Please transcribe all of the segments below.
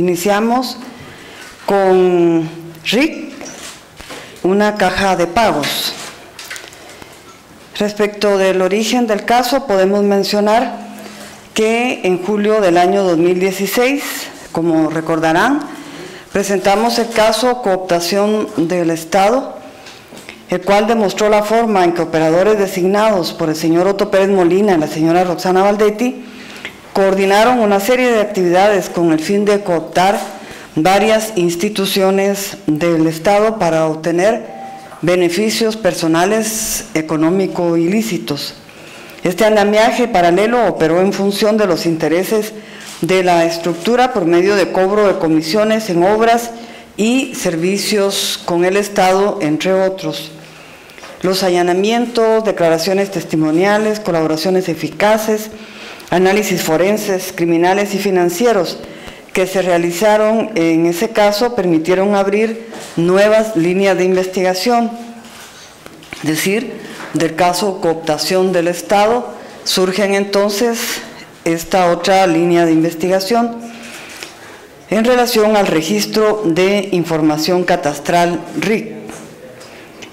Iniciamos con RIC, una caja de pagos. Respecto del origen del caso, podemos mencionar que en julio del año 2016, como recordarán, presentamos el caso Cooptación del Estado, el cual demostró la forma en que operadores designados por el señor Otto Pérez Molina y la señora Roxana Baldetti coordinaron una serie de actividades con el fin de cooptar varias instituciones del Estado para obtener beneficios personales económicos ilícitos. Este andamiaje paralelo operó en función de los intereses de la estructura por medio de cobro de comisiones en obras y servicios con el Estado, entre otros. Los allanamientos, declaraciones testimoniales, colaboraciones eficaces, análisis forenses, criminales y financieros que se realizaron en ese caso permitieron abrir nuevas líneas de investigación. Es decir, del caso Cooptación del Estado surgen entonces esta otra línea de investigación en relación al Registro de Información Catastral RIC.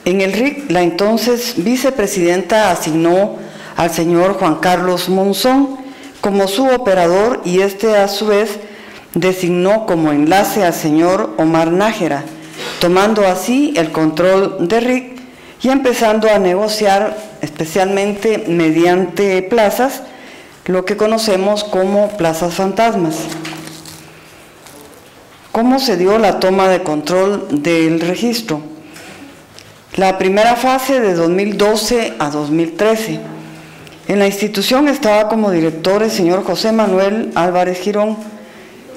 En el RIC, la entonces vicepresidenta asignó al señor Juan Carlos Monzón como su operador y este a su vez designó como enlace al señor Omar Nájera, tomando así el control de RIC y empezando a negociar, especialmente mediante plazas, lo que conocemos como plazas fantasmas. ¿Cómo se dio la toma de control del registro? La primera fase de 2012 a 2013. En la institución estaba como director el señor José Manuel Álvarez Girón,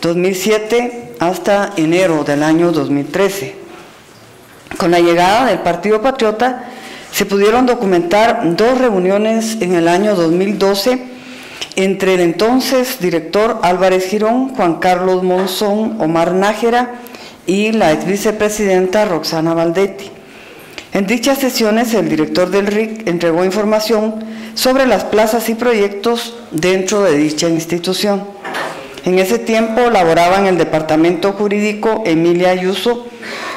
2007 hasta enero del año 2013. Con la llegada del Partido Patriota se pudieron documentar dos reuniones en el año 2012 entre el entonces director Álvarez Girón, Juan Carlos Monzón, Omar Nájera y la ex vicepresidenta Roxana Baldetti. En dichas sesiones el director del RIC entregó información sobre las plazas y proyectos dentro de dicha institución. En ese tiempo laboraba en el departamento jurídico Emilia Ayuso,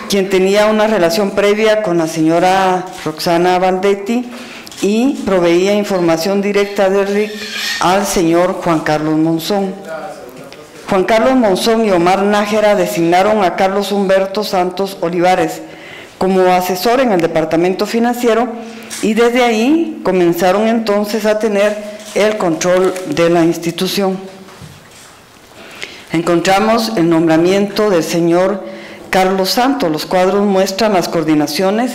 quien tenía una relación previa con la señora Roxana Baldetti y proveía información directa del RIC al señor Juan Carlos Monzón. Juan Carlos Monzón y Omar Nájera designaron a Carlos Humberto Santos Olivares como asesor en el departamento financiero y desde ahí comenzaron entonces a tener el control de la institución. Encontramos el nombramiento del señor Carlos Santos. Los cuadros muestran las coordinaciones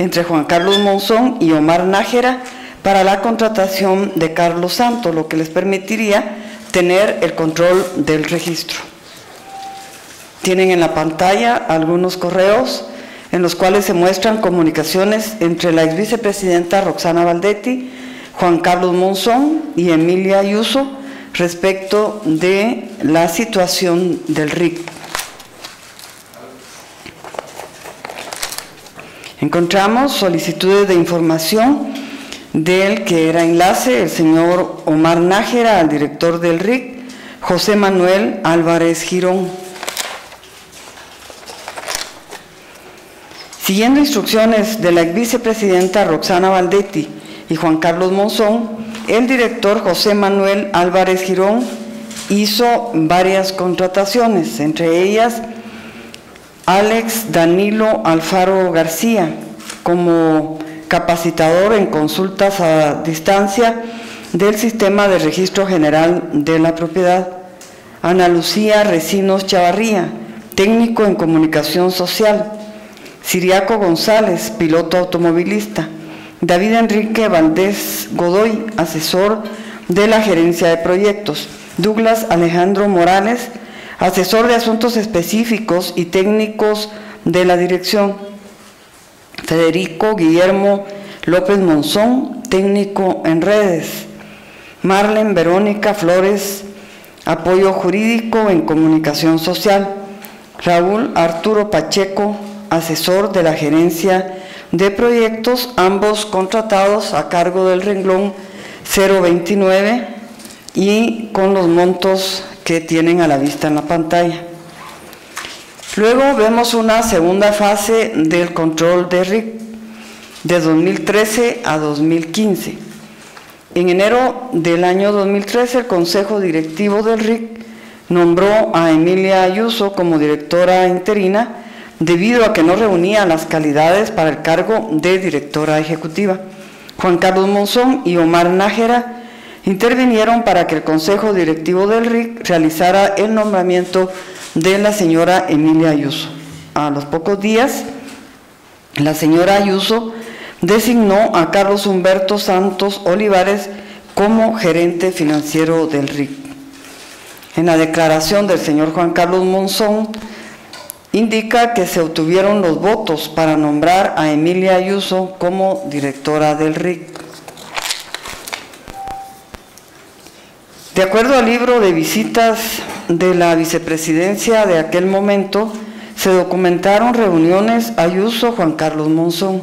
entre Juan Carlos Monzón y Omar Nájera para la contratación de Carlos Santos, lo que les permitiría tener el control del registro. Tienen en la pantalla algunos correos en los cuales se muestran comunicaciones entre la ex vicepresidenta Roxana Baldetti, Juan Carlos Monzón y Emilia Ayuso respecto de la situación del RIC. Encontramos solicitudes de información del que era enlace, el señor Omar Nájera, al director del RIC, José Manuel Álvarez Girón. Siguiendo instrucciones de la ex vicepresidenta Roxana Baldetti y Juan Carlos Monzón, el director José Manuel Álvarez Girón hizo varias contrataciones, entre ellas Alex Danilo Alfaro García como capacitador en consultas a distancia del Sistema de Registro General de la Propiedad. Ana Lucía Recinos Chavarría, técnico en comunicación social. Siriaco González, piloto automovilista. David Enrique Valdés Godoy, asesor de la Gerencia de Proyectos. Douglas Alejandro Morales, asesor de asuntos específicos y técnicos de la dirección. Federico Guillermo López Monzón, técnico en redes. Marlen Verónica Flores, apoyo jurídico en comunicación social. Raúl Arturo Pacheco, asesor de la Gerencia de Proyectos, ambos contratados a cargo del renglón 029 y con los montos que tienen a la vista en la pantalla. Luego vemos una segunda fase del control de RIC de 2013 a 2015. En enero del año 2013, el Consejo Directivo del RIC nombró a Emilia Ayuso como directora interina debido a que no reunía las calidades para el cargo de directora ejecutiva. Juan Carlos Monzón y Omar Nájera intervinieron para que el Consejo Directivo del RIC realizara el nombramiento de la señora Emilia Ayuso. A los pocos días, la señora Ayuso designó a Carlos Humberto Santos Olivares como gerente financiero del RIC. En la declaración del señor Juan Carlos Monzón, indica que se obtuvieron los votos para nombrar a Emilia Ayuso como directora del RIC. De acuerdo al libro de visitas de la vicepresidencia de aquel momento, se documentaron reuniones Ayuso-Juan Carlos Monzón.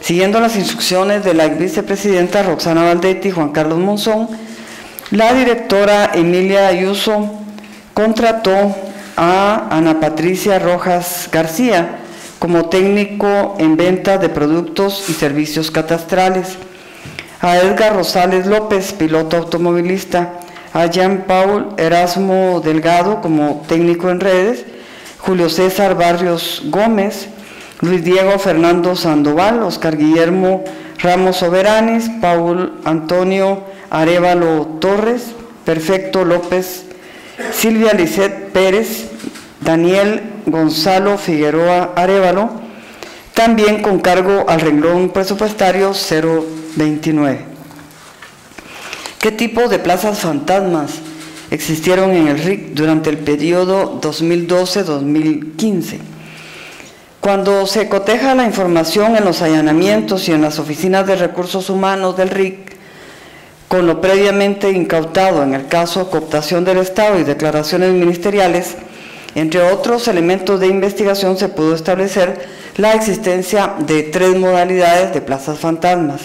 Siguiendo las instrucciones de la vicepresidenta Roxana Baldetti y Juan Carlos Monzón, la directora Emilia Ayuso contrató a Ana Patricia Rojas García como técnico en venta de productos y servicios catastrales, a Edgar Rosales López, piloto automovilista, a Jean-Paul Erasmo Delgado como técnico en redes, Julio César Barrios Gómez, Luis Diego Fernando Sandoval, Oscar Guillermo Ramos Soberanes, Paul Antonio Arévalo Torres, Perfecto López, Silvia Lizeth Pérez, Daniel Gonzalo Figueroa Arevalo, también con cargo al renglón presupuestario 029. ¿Qué tipo de plazas fantasmas existieron en el RIC durante el periodo 2012-2015? Cuando se coteja la información en los allanamientos y en las oficinas de recursos humanos del RIC, con lo previamente incautado en el caso cooptación del Estado y declaraciones ministeriales, entre otros elementos de investigación se pudo establecer la existencia de tres modalidades de plazas fantasmas.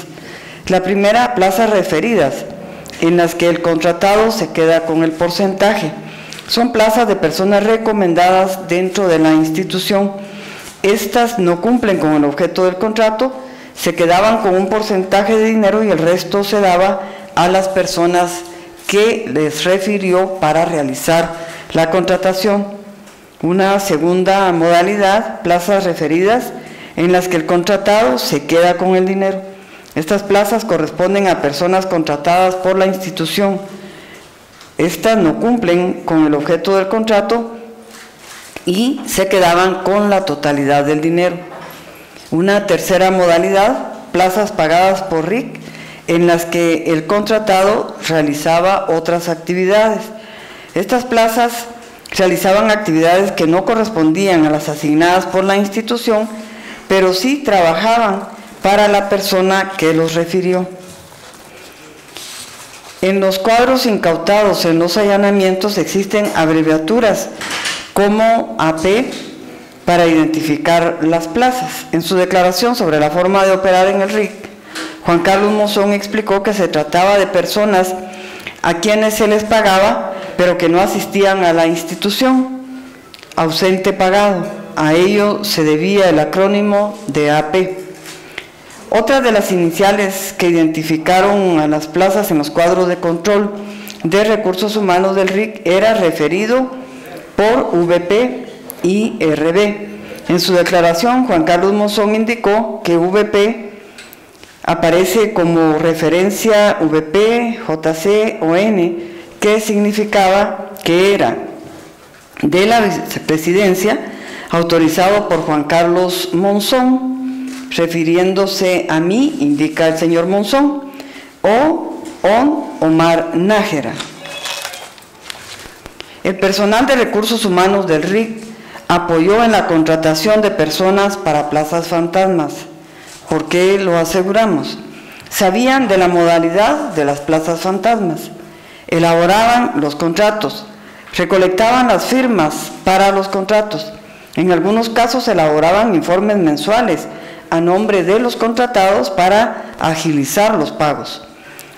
La primera, plazas referidas, en las que el contratado se queda con el porcentaje. Son plazas de personas recomendadas dentro de la institución. Estas no cumplen con el objeto del contrato, se quedaban con un porcentaje de dinero y el resto se daba a las personas que les refirió para realizar la contratación. Una segunda modalidad, plazas referidas, en las que el contratado se queda con el dinero. Estas plazas corresponden a personas contratadas por la institución. Estas no cumplen con el objeto del contrato y se quedaban con la totalidad del dinero. Una tercera modalidad, plazas pagadas por RIC, en las que el contratado realizaba otras actividades. Estas plazas realizaban actividades que no correspondían a las asignadas por la institución, pero sí trabajaban para la persona que los refirió. En los cuadros incautados en los allanamientos existen abreviaturas como AP para identificar las plazas. En su declaración sobre la forma de operar en el RIC, Juan Carlos Monzón explicó que se trataba de personas a quienes se les pagaba, pero que no asistían a la institución. Ausente pagado, a ello se debía el acrónimo de AP. Otra de las iniciales que identificaron a las plazas en los cuadros de control de recursos humanos del RIC era referido por VP y RB. En su declaración, Juan Carlos Monzón indicó que VP aparece como referencia VP, JC o N, que significaba que era de la vicepresidencia, autorizado por Juan Carlos Monzón, refiriéndose a mí, indica el señor Monzón, o Omar Nájera. El personal de recursos humanos del RIC apoyó en la contratación de personas para plazas fantasmas. ¿Por qué lo aseguramos? Sabían de la modalidad de las plazas fantasmas, elaboraban los contratos, recolectaban las firmas para los contratos. En algunos casos elaboraban informes mensuales a nombre de los contratados para agilizar los pagos.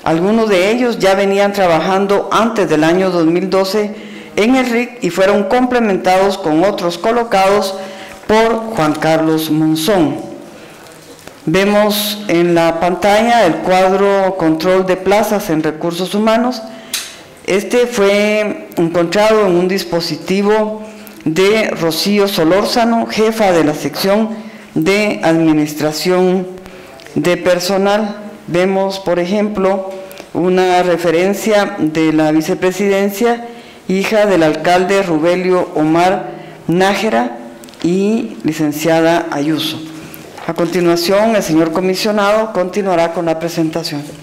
Algunos de ellos ya venían trabajando antes del año 2012 en el RIC y fueron complementados con otros colocados por Juan Carlos Monzón. Vemos en la pantalla el cuadro control de plazas en recursos humanos. Este fue encontrado en un dispositivo de Rocío Solórzano, jefa de la sección de administración de personal. Vemos, por ejemplo, una referencia de la vicepresidencia, hija del alcalde Rubelio Omar Nájera y licenciada Ayuso. A continuación, el señor comisionado continuará con la presentación.